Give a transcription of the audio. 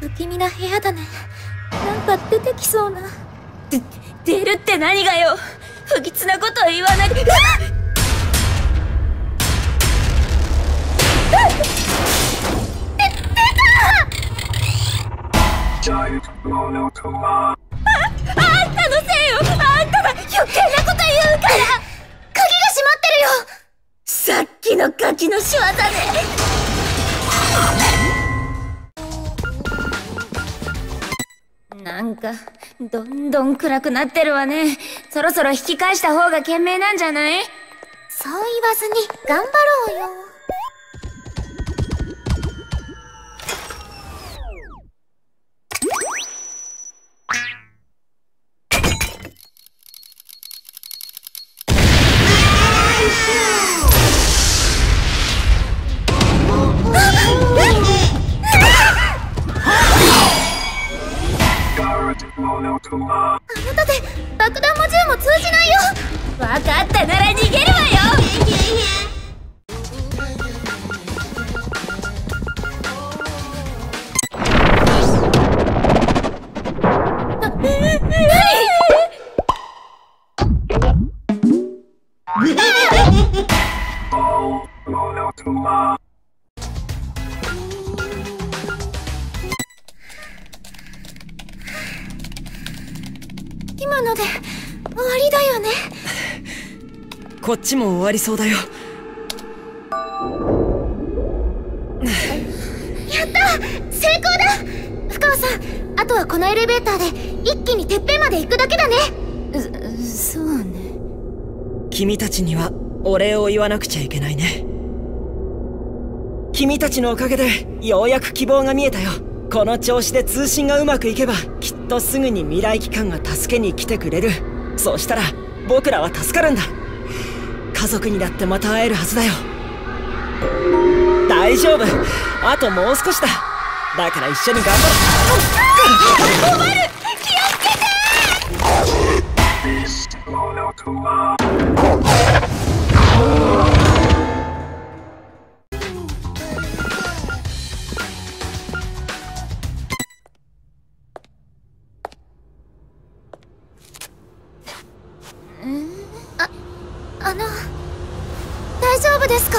不気味な部屋だね。なんか出てきそうな。出るって何がよ。不吉なこと言わなくて。あんたのせいよ。あんたが余計なこと言うから。鍵が閉まってるよ。さっきのガキの仕業ね。なんか、どんどん暗くなってるわね。そろそろ引き返した方が賢明なんじゃない？そう言わずに頑張ろうよ。今ので終わりだよね。こっちも終わりそうだよ。やったー、成功だ。深尾さん、あとはこのエレベーターで一気にてっぺんまで行くだけだね。そうね。君たちにはお礼を言わなくちゃいけないね。君たちのおかげでようやく希望が見えたよ。この調子で通信がうまくいけばきっとすぐに未来機関が助けに来てくれる。そうしたら僕らは助かるんだ。家族にだってまた会えるはずだよ。大丈夫、あともう少しだ。だから一緒に頑張ろう。困る、気をつけて。大丈夫ですか？